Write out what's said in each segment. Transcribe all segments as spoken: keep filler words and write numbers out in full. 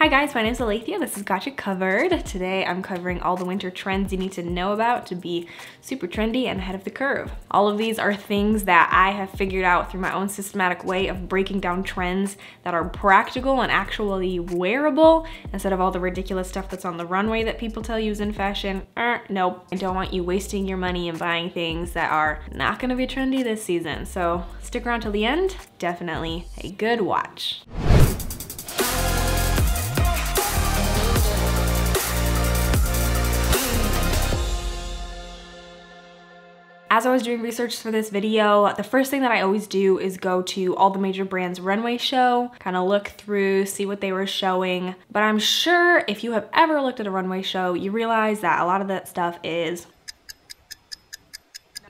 Hi guys, my name is Alethea. This is Gotcha Covered. Today I'm covering all the winter trends you need to know about to be super trendy and ahead of the curve. All of these are things that I have figured out through my own systematic way of breaking down trends that are practical and actually wearable instead of all the ridiculous stuff that's on the runway that people tell you is in fashion. Er, nope. I don't want you wasting your money and buying things that are not gonna be trendy this season. So stick around till the end. Definitely a good watch. As I was doing research for this video, the first thing that I always do is go to all the major brands' runway show, kind of look through, see what they were showing. But I'm sure if you have ever looked at a runway show, you realize that a lot of that stuff is,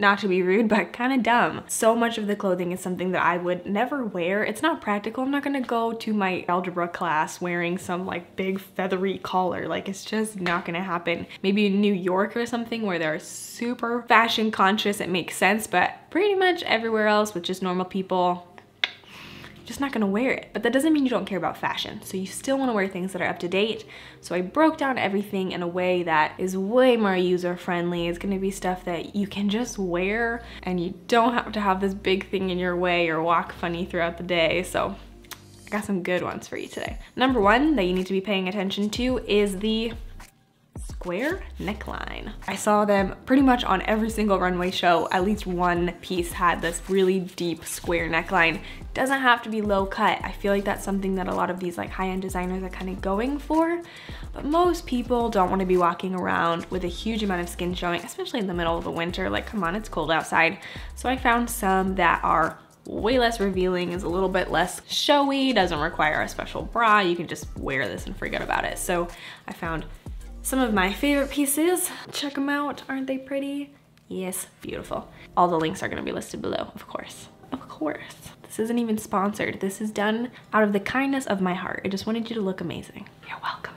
not to be rude, but kind of dumb. So much of the clothing is something that I would never wear. It's not practical. I'm not gonna go to my algebra class wearing some like big feathery collar. Like, it's just not gonna happen. Maybe in New York or something where they're super fashion conscious, it makes sense, but pretty much everywhere else with just normal people, just not gonna wear it. But that doesn't mean you don't care about fashion. So you still wanna wear things that are up to date. So I broke down everything in a way that is way more user friendly. It's gonna be stuff that you can just wear and you don't have to have this big thing in your way or walk funny throughout the day. So I got some good ones for you today. Number one that you need to be paying attention to is the square neckline. I saw them pretty much on every single runway show. At least one piece had this really deep square neckline. Doesn't have to be low cut. I feel like that's something that a lot of these like high-end designers are kind of going for, but most people don't want to be walking around with a huge amount of skin showing, especially in the middle of the winter. Like, come on, it's cold outside. So I found some that are way less revealing, is a little bit less showy, doesn't require a special bra. You can just wear this and forget about it. So I found some of my favorite pieces. Check them out. Aren't they pretty? Yes, beautiful. All the links are going to be listed below, of course. Of course. This isn't even sponsored. This is done out of the kindness of my heart. I just wanted you to look amazing. You're welcome.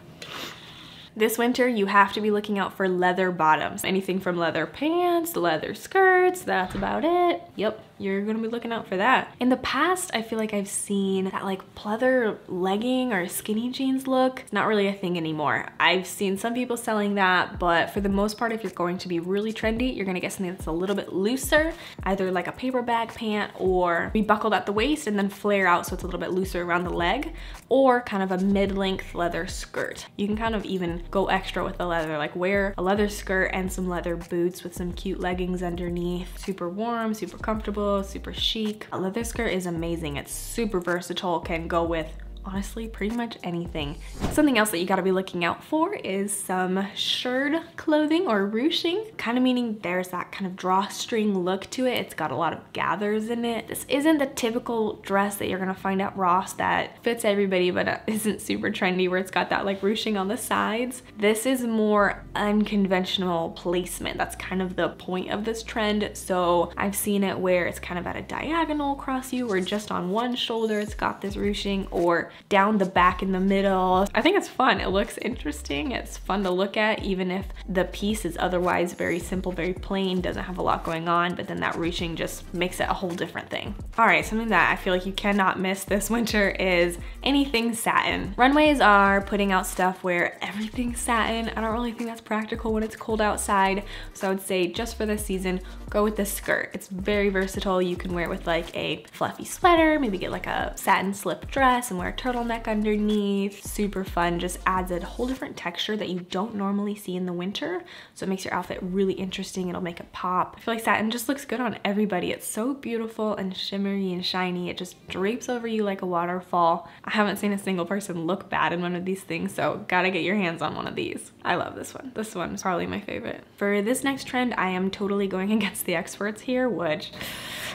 This winter, you have to be looking out for leather bottoms. Anything from leather pants to leather skirts, that's about it. Yep, you're gonna be looking out for that. In the past, I feel like I've seen that like pleather legging or skinny jeans look. It's not really a thing anymore. I've seen some people selling that, but for the most part, if you're going to be really trendy, you're gonna get something that's a little bit looser, either like a paper bag pant or be buckled at the waist and then flare out so it's a little bit looser around the leg, or kind of a mid-length leather skirt. You can kind of even go extra with the leather, like wear a leather skirt and some leather boots with some cute leggings underneath. Super warm, super comfortable, super chic. A leather skirt is amazing. It's super versatile, can go with honestly pretty much anything. Something else that you gotta be looking out for is some shirred clothing or ruching, kind of meaning there's that kind of drawstring look to it. It's got a lot of gathers in it. This isn't the typical dress that you're gonna find at Ross that fits everybody but isn't super trendy, where it's got that like ruching on the sides. This is more unconventional placement. That's kind of the point of this trend. So I've seen it where it's kind of at a diagonal across you or just on one shoulder it's got this ruching, or down the back in the middle. I think it's fun. It looks interesting. It's fun to look at, even if the piece is otherwise very simple, very plain, doesn't have a lot going on, but then that ruching just makes it a whole different thing. All right, something that I feel like you cannot miss this winter is anything satin. Runways are putting out stuff where everything's satin. I don't really think that's practical when it's cold outside. So I would say just for this season, go with this skirt. It's very versatile. You can wear it with like a fluffy sweater, maybe get like a satin slip dress and wear turtleneck underneath. Super fun, just adds a whole different texture that you don't normally see in the winter. So it makes your outfit really interesting. It'll make it pop. I feel like satin just looks good on everybody. It's so beautiful and shimmery and shiny. It just drapes over you like a waterfall. I haven't seen a single person look bad in one of these things, so gotta get your hands on one of these. I love this one. This one is probably my favorite. For this next trend, I am totally going against the experts here, which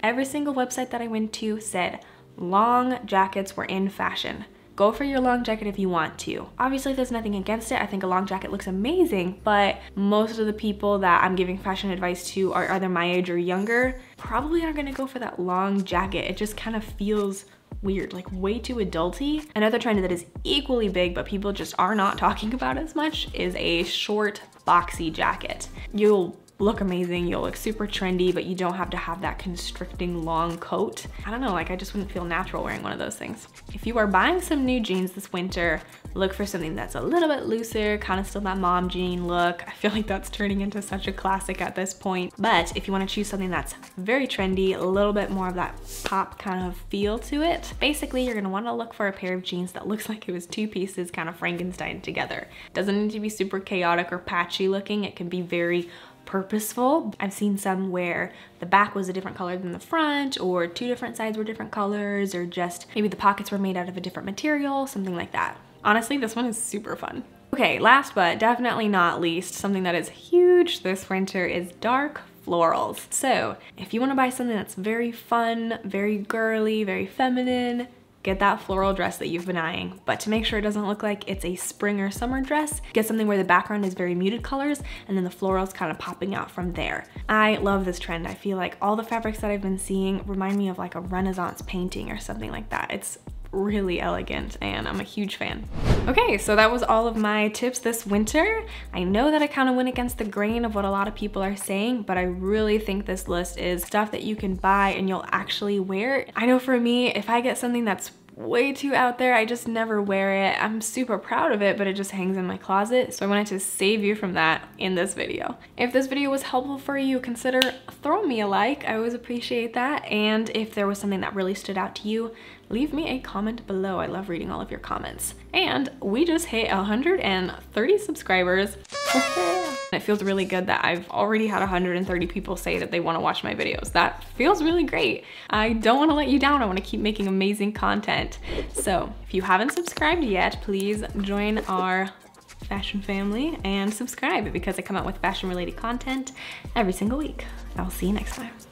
every single website that I went to said, long jackets were in fashion. Go for your long jacket if you want to. Obviously, there's nothing against it. I think a long jacket looks amazing, but most of the people that I'm giving fashion advice to are either my age or younger. Probably aren't gonna go for that long jacket. It just kind of feels weird, like way too adulty. Another trend that is equally big, but people just are not talking about as much, is a short, boxy jacket. You'll look amazing, you'll look super trendy, but you don't have to have that constricting long coat. I don't know, like I just wouldn't feel natural wearing one of those things. If you are buying some new jeans this winter, look for something that's a little bit looser, kind of still that mom jean look. I feel like that's turning into such a classic at this point. But if you want to choose something that's very trendy, a little bit more of that pop kind of feel to it, basically you're going to want to look for a pair of jeans that looks like it was two pieces kind of Frankenstein together. Doesn't need to be super chaotic or patchy looking. It can be very purposeful. I've seen some where the back was a different color than the front, or two different sides were different colors, or just maybe the pockets were made out of a different material, something like that. Honestly, this one is super fun. Okay, last but definitely not least, something that is huge this winter is dark florals. So if you want to buy something that's very fun, very girly, very feminine, get that floral dress that you've been eyeing. But to make sure it doesn't look like it's a spring or summer dress, get something where the background is very muted colors and then the florals kind of popping out from there. I love this trend. I feel like all the fabrics that I've been seeing remind me of like a Renaissance painting or something like that. It's really elegant and I'm a huge fan. Okay, so that was all of my tips this winter. I know that I kind of went against the grain of what a lot of people are saying, but I really think this list is stuff that you can buy and you'll actually wear. I know for me, if I get something that's way too out there, I just never wear it. I'm super proud of it, but it just hangs in my closet. So I wanted to save you from that in this video. If this video was helpful for you, consider throwing me a like. I always appreciate that. And if there was something that really stood out to you, leave me a comment below. I love reading all of your comments. And we just hit one hundred thirty subscribers. It feels really good that I've already had one hundred thirty people say that they want to watch my videos. That feels really great. I don't want to let you down. I want to keep making amazing content. So if you haven't subscribed yet, please join our fashion family and subscribe because I come out with fashion related content every single week. I'll see you next time.